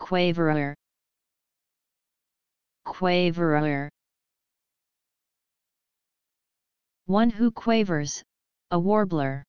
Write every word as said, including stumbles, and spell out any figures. Quaverer, Quaverer. One who quavers, a warbler.